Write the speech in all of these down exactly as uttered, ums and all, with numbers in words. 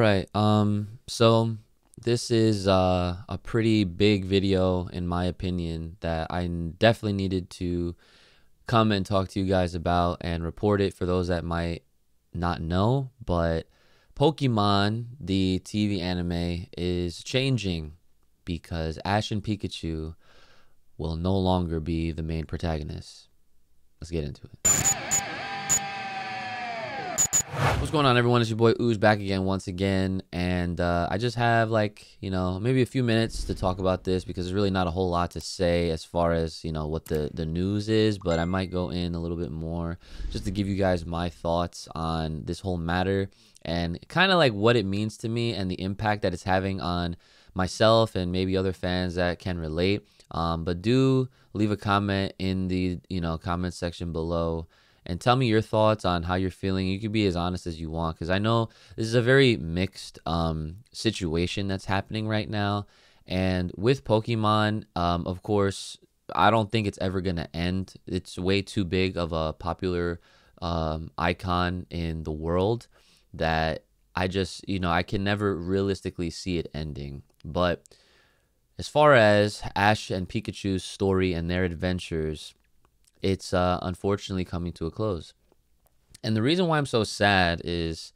Alright, um, so this is uh, a pretty big video, in my opinion, that I definitely needed to come and talk to you guys about and report it for those that might not know. But Pokemon, the T V anime, is changing because Ash and Pikachu will no longer be the main protagonists. Let's get into it. What's going on, everyone? It's your boy Ooze back again once again, and uh, I just have, like, you know, maybe a few minutes to talk about this because there's really not a whole lot to say as far as, you know, what the, the news is, but I might go in a little bit more just to give you guys my thoughts on this whole matter and kind of like what it means to me and the impact that it's having on myself and maybe other fans that can relate. Um, but do leave a comment in the, you know, comment section below and tell me your thoughts on how you're feeling. You can be as honest as you want, because I know this is a very mixed um, situation that's happening right now. And with Pokemon, um, of course, I don't think it's ever going to end. It's way too big of a popular um, icon in the world that I just, you know, I can never realistically see it ending. But as far as Ash and Pikachu's story and their adventures, it's uh, unfortunately coming to a close. And the reason why I'm so sad is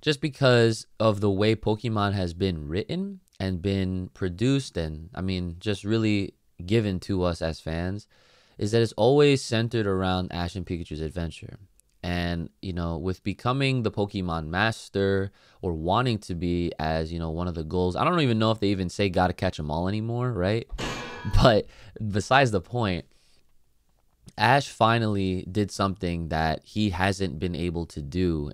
just because of the way Pokemon has been written and been produced, and I mean just really given to us as fans, is that it's always centered around Ash and Pikachu's adventure. And, you know, with becoming the Pokemon master, or wanting to be, as, you know, one of the goals, I don't even know if they even say gotta catch them all anymore, right? But besides the point, Ash finally did something that he hasn't been able to do,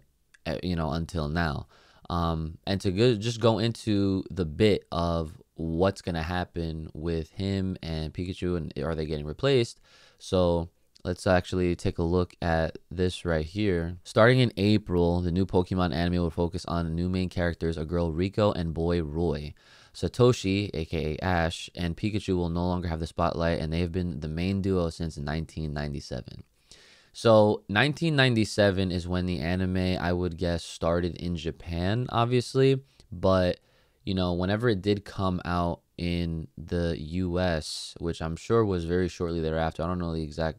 you know, until now. Um, and to go, just go into the bit of what's going to happen with him and Pikachu, and are they getting replaced? So let's actually take a look at this right here. Starting in April, the new Pokemon anime will focus on new main characters, a girl Rico and boy Roy. Satoshi, aka Ash, and Pikachu will no longer have the spotlight, and they have been the main duo since nineteen ninety-seven. So nineteen ninety-seven is when the anime, I would guess, started in Japan, obviously, but, you know, whenever it did come out in the U S, which I'm sure was very shortly thereafter, I don't know the exact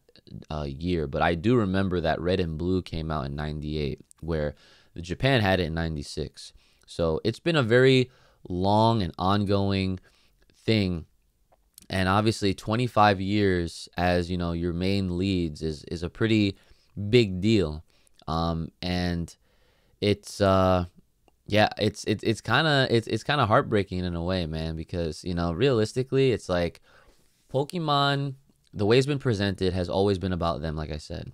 uh, year, but I do remember that Red and Blue came out in ninety-eight, where Japan had it in ninety-six. So it's been a very long and ongoing thing, and obviously twenty-five years as, you know, your main leads is is a pretty big deal. Um and it's uh yeah, it's it's it's kind of it's it's kind of heartbreaking in a way, man, because, you know, realistically, it's like Pokemon, the way it's been presented, has always been about them, like I said,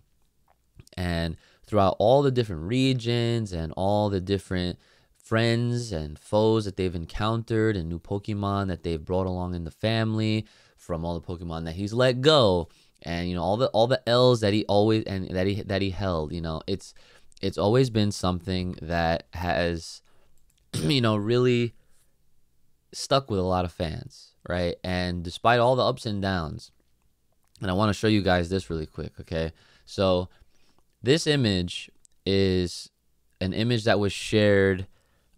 and throughout all the different regions and all the different friends and foes that they've encountered, and new Pokemon that they've brought along in the family, from all the Pokemon that he's let go, and, you know, all the all the L's that he always and that he that he held. You know, it's it's always been something that has, you know, really stuck with a lot of fans, right? And despite all the ups and downs, and I want to show you guys this really quick, okay? So this image is an image that was shared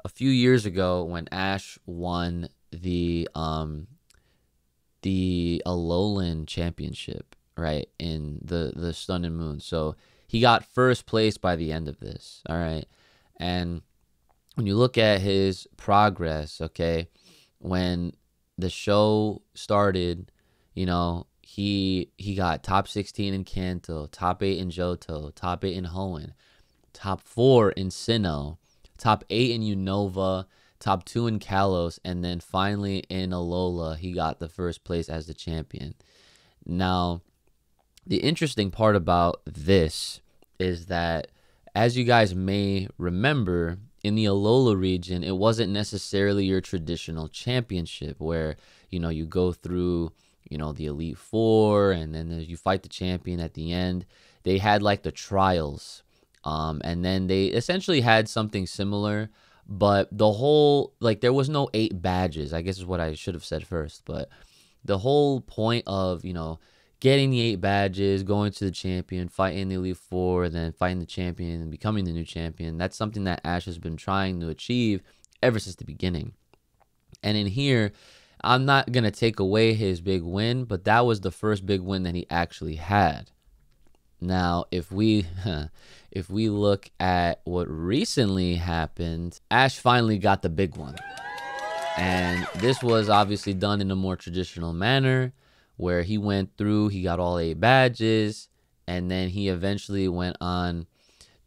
a few years ago when Ash won the um the Alolan championship, right, in the the Sun and Moon. So he got first place by the end of this, all right? And when you look at his progress, okay, when the show started, you know, he he got top sixteen in Kanto, top eight in Johto, top eight in Hoenn, top four in Sinnoh, top eight in Unova, top two in Kalos, and then finally in Alola, he got the first place as the champion. Now, the interesting part about this is that, as you guys may remember, in the Alola region, it wasn't necessarily your traditional championship where, you know, you go through, you know, the Elite Four, and then you fight the champion at the end. They had, like, the trials. Um, and then they essentially had something similar, but the whole, like, there was no eight badges, I guess is what I should have said first, but the whole point of, you know, getting the eight badges, going to the champion, fighting the Elite Four, and then fighting the champion and becoming the new champion, that's something that Ash has been trying to achieve ever since the beginning. And in here, I'm not going to take away his big win, but that was the first big win that he actually had. Now, if we if we look at what recently happened, Ash finally got the big one. And this was obviously done in a more traditional manner, where he went through, he got all eight badges, and then he eventually went on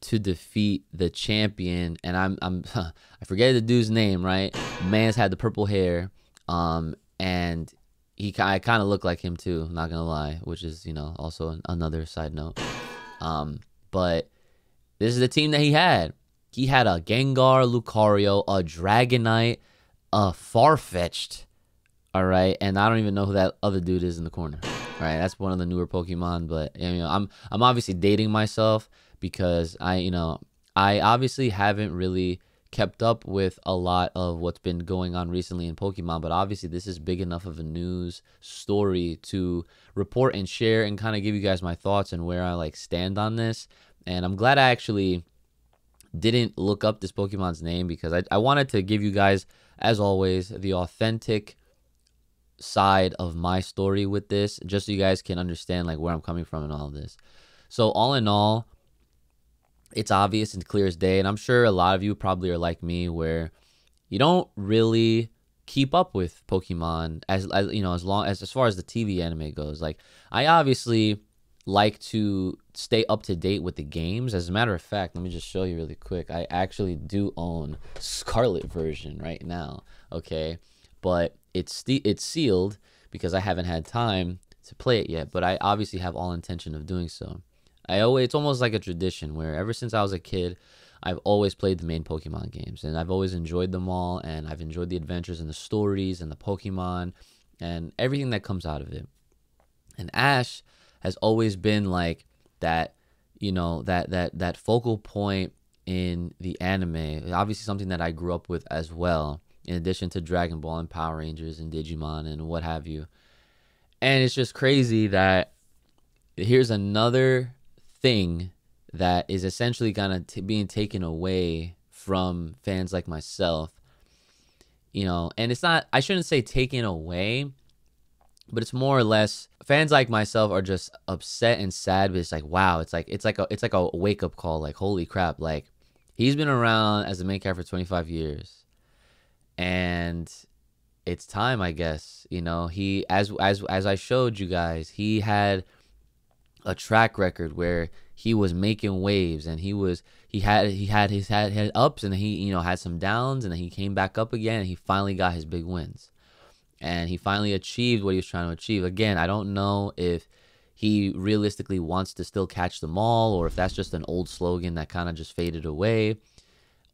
to defeat the champion. And I'm, I'm I forget the dude's name, right? Man's had the purple hair, um, and he I kind of look like him too, not gonna lie, which is, you know, also an, another side note. Um, but this is the team that he had. He had a Gengar, Lucario, a Dragonite, a Farfetch'd, all right, and I don't even know who that other dude is in the corner. All right, that's one of the newer Pokemon, but you know, I'm I'm obviously dating myself because I, you know, I obviously haven't really kept up with a lot of what's been going on recently in Pokemon, but obviously this is big enough of a news story to report and share and kind of give you guys my thoughts and where I like stand on this. And I'm glad I actually didn't look up this Pokemon's name, because I, I wanted to give you guys, as always, the authentic side of my story with this, just so you guys can understand like where I'm coming from and all of this. So all in all, it's obvious and clear as day, and I'm sure a lot of you probably are like me, where you don't really keep up with Pokemon as, as you know, as long as as far as the T V anime goes. Like, I obviously like to stay up to date with the games. As a matter of fact, let me just show you really quick. I actually do own Scarlet version right now, okay? But it's it's sealed because I haven't had time to play it yet, but I obviously have all intention of doing so. I always, it's almost like a tradition where ever since I was a kid, I've always played the main Pokemon games, and I've always enjoyed them all, and I've enjoyed the adventures and the stories and the Pokemon and everything that comes out of it. And Ash has always been like that, you know, that that that focal point in the anime. Obviously something that I grew up with as well, in addition to Dragon Ball and Power Rangers and Digimon and what have you. And it's just crazy that here's another thing that is essentially kind of being taken away from fans like myself, you know. And it's not, I shouldn't say taken away, but it's more or less fans like myself are just upset and sad. But it's like, wow, it's like it's like a it's like a wake up call. Like, holy crap! Like, he's been around as the main character for twenty-five years, and it's time, I guess. You know, he as as as I showed you guys, he had a track record where he was making waves, and he was he had he had his had, had ups, and he, you know, had some downs, and then he came back up again, and he finally got his big wins, and he finally achieved what he was trying to achieve. Again, I don't know if he realistically wants to still catch them all, or if that's just an old slogan that kind of just faded away,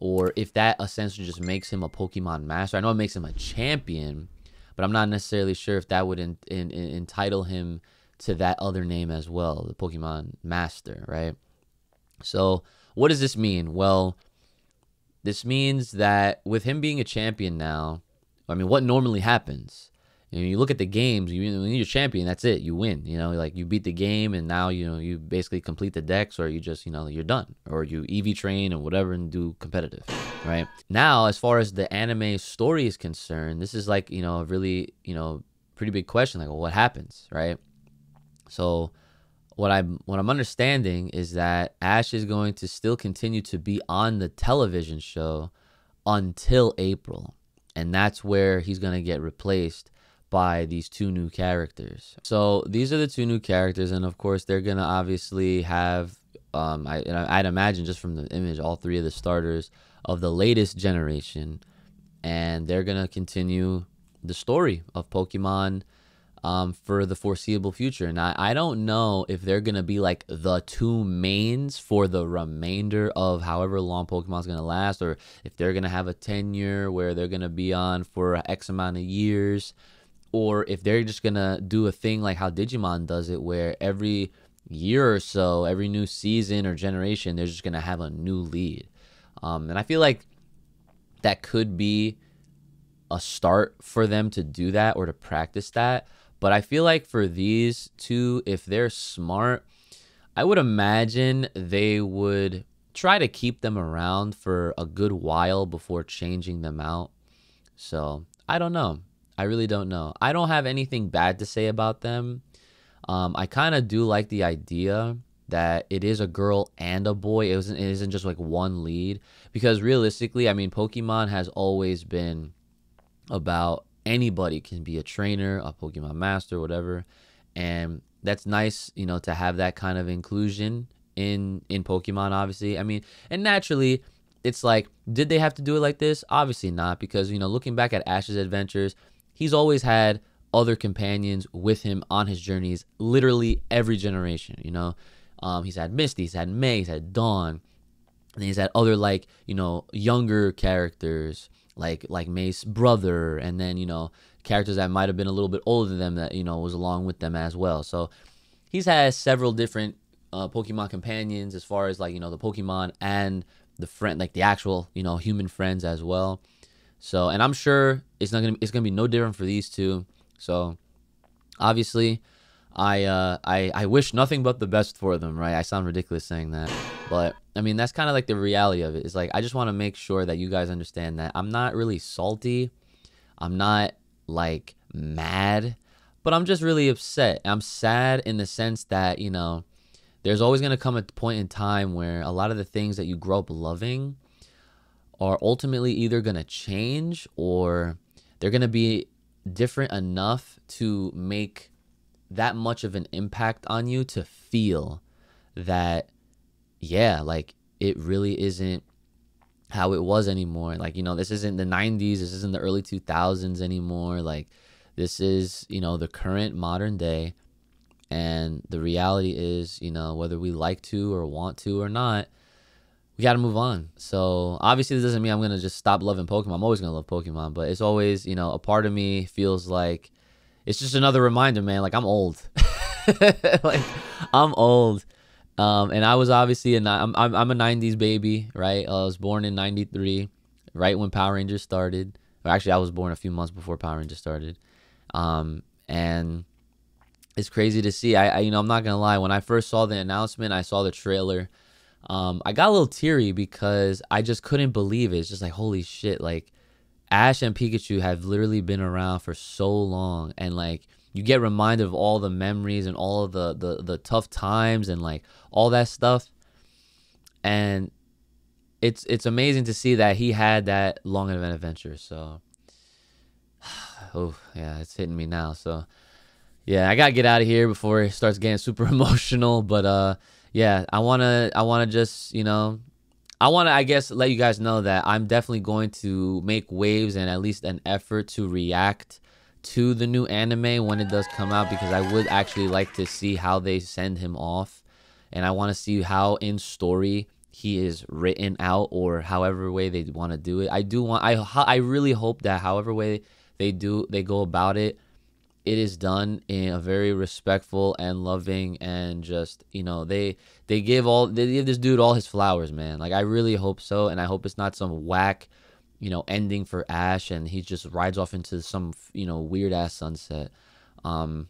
or if that essentially just makes him a Pokemon master. I know it makes him a champion, but I'm not necessarily sure if that would in, in, in, entitle him to that other name as well, the Pokemon Master, right? So what does this mean? Well, this means that with him being a champion now, I mean, what normally happens? You know, you look at the games, you, when you're a champion, that's it, you win. You know, like, you beat the game, and now, you know, you basically complete the decks, or you just, you know, you're done, or you E V train or whatever and do competitive, right? Now, as far as the anime story is concerned, this is like, you know, a really, you know, pretty big question, like, well, what happens, right? So what I'm, what I'm understanding is that Ash is going to still continue to be on the television show until April. And that's where he's going to get replaced by these two new characters. So these are the two new characters. And of course, they're going to obviously have, um, I, and I'd imagine just from the image, all three of the starters of the latest generation. And they're going to continue the story of Pokemon Um, for the foreseeable future. And I, I don't know if they're going to be like the two mains for the remainder of however long Pokemon's going to last, or if they're going to have a tenure where they're going to be on for X amount of years, or if they're just going to do a thing like how Digimon does it, where every year or so, every new season or generation, they're just going to have a new lead. Um, and I feel like that could be a start for them to do that or to practice that. But I feel like for these two, if they're smart, I would imagine they would try to keep them around for a good while before changing them out. So I don't know. I really don't know. I don't have anything bad to say about them. Um, I kind of do like the idea that it is a girl and a boy. It wasn't, it isn't just like one lead, because realistically, I mean, Pokemon has always been about anybody can be a trainer, a Pokemon master, whatever. And that's nice, you know, to have that kind of inclusion in, in Pokemon, obviously. I mean, and naturally, it's like, did they have to do it like this? Obviously not, because, you know, looking back at Ash's adventures, he's always had other companions with him on his journeys, literally every generation, you know. Um, he's had Misty, he's had May, he's had Dawn, and he's had other, like, you know, younger characters, like like May's brother, and then, you know, characters that might have been a little bit older than them that, you know, was along with them as well. So he's had several different uh, Pokemon companions as far as, like, you know, the Pokemon and the friend, like the actual, you know, human friends as well. So, and I'm sure it's not gonna, it's gonna be no different for these two. So obviously I, uh, I, I wish nothing but the best for them, right? I sound ridiculous saying that, but I mean, that's kind of like the reality of it. It's like, I just want to make sure that you guys understand that I'm not really salty. I'm not like mad, but I'm just really upset. I'm sad in the sense that, you know, there's always going to come a point in time where a lot of the things that you grow up loving are ultimately either going to change, or they're going to be different enough to make that much of an impact on you to feel that, yeah, like it really isn't how it was anymore. Like, you know, this isn't the nineties. This isn't the early two thousands anymore. Like, this is, you know, the current modern day. And the reality is, you know, whether we like to or want to or not, we got to move on. So obviously this doesn't mean I'm going to just stop loving Pokemon. I'm always going to love Pokemon, but it's always, you know, a part of me feels like it's just another reminder, man. Like, I'm old. Like, I'm old. Um, and I was obviously, a, I'm, I'm, I'm a nineties baby, right? I was born in ninety-three, right when Power Rangers started. Or actually, I was born a few months before Power Rangers started. Um, and... It's crazy to see. I, I, you know, I'm not gonna lie. When I first saw the announcement, I saw the trailer. Um, I got a little teary because I just couldn't believe it. It's just like, holy shit! Like, Ash and Pikachu have literally been around for so long, and like, you get reminded of all the memories and all of the the the tough times and like all that stuff. And it's it's amazing to see that he had that long of an adventure. So, oh yeah, it's hitting me now. So. Yeah, I gotta get out of here before it starts getting super emotional. But uh, yeah, I wanna, I wanna just, you know, I wanna, I guess, let you guys know that I'm definitely going to make waves and at least an effort to react to the new anime when it does come out, because I would actually like to see how they send him off, and I want to see how in story he is written out, or however way they want to do it. I do want, I, I really hope that however way they do, they go about it, it is done in a very respectful and loving, and just, you know, they they give all they give this dude all his flowers, man. Like, I really hope so, and I hope it's not some whack, you know, ending for Ash and he just rides off into some, you know, weird ass sunset. Um,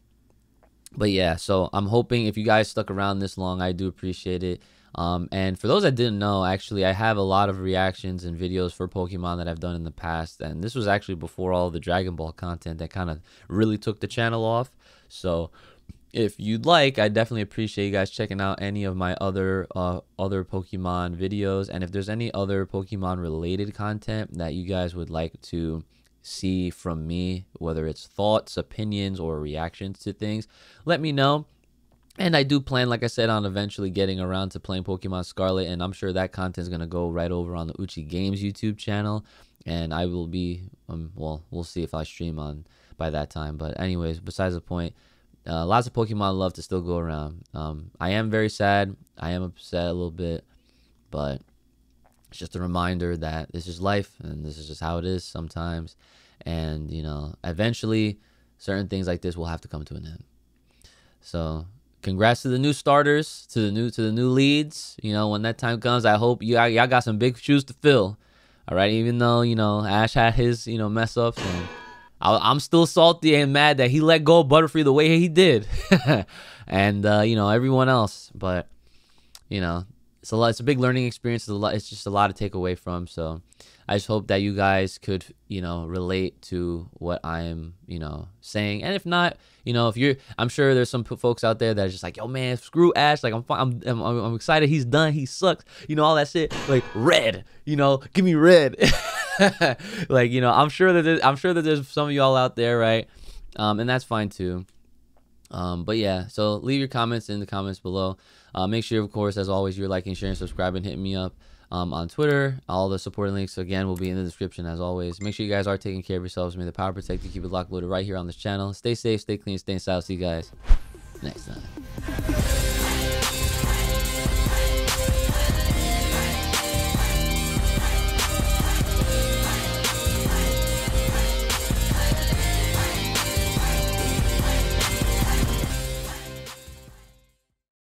but yeah, so I'm hoping, if you guys stuck around this long, I do appreciate it. Um, and for those that didn't know, actually, I have a lot of reactions and videos for Pokemon that I've done in the past. And this was actually before all the Dragon Ball content that kind of really took the channel off. So if you'd like, I definitely appreciate you guys checking out any of my other, uh, other Pokemon videos. And if there's any other Pokemon related content that you guys would like to see from me, whether it's thoughts, opinions, or reactions to things, let me know. And I do plan, like I said, on eventually getting around to playing Pokemon Scarlet, and I'm sure that content is going to go right over on the Uchi Games YouTube channel, and I will be, um, well, we'll see if I stream on by that time. But anyways, besides the point, uh, lots of Pokemon love to still go around. Um, I am very sad. I am upset a little bit, but it's just a reminder that this is life, and this is just how it is sometimes. And, you know, eventually certain things like this will have to come to an end. So... Congrats to the new starters, to the new to the new leads. You know, when that time comes, I hope you y'all got some big shoes to fill. All right, even though, you know, Ash had his, you know, mess ups, and I, I'm still salty and mad that he let go of Butterfree the way he did, and uh, you know, everyone else. But you know, it's a lot. It's a big learning experience. It's a lot. It's just a lot to take away from. So I just hope that you guys could, you know, relate to what I'm, you know, saying. And if not, you know, if you're, I'm sure there's some folks out there that are just like, yo, man, screw Ash. Like, I'm, I'm, I'm, I'm excited. He's done. He sucks. You know, all that shit. Like, red. You know, give me red. Like, you know, I'm sure that there's, I'm sure that there's some of y'all out there, right? Um, and that's fine too. Um, but yeah, so leave your comments in the comments below. Uh, make sure, of course, as always, you're liking, sharing, subscribing, hitting me up um, on Twitter. All the supporting links, again, will be in the description, as always. Make sure you guys are taking care of yourselves. May the power protect you. Keep it locked, loaded right here on this channel. Stay safe, stay clean, stay in style. See you guys next time.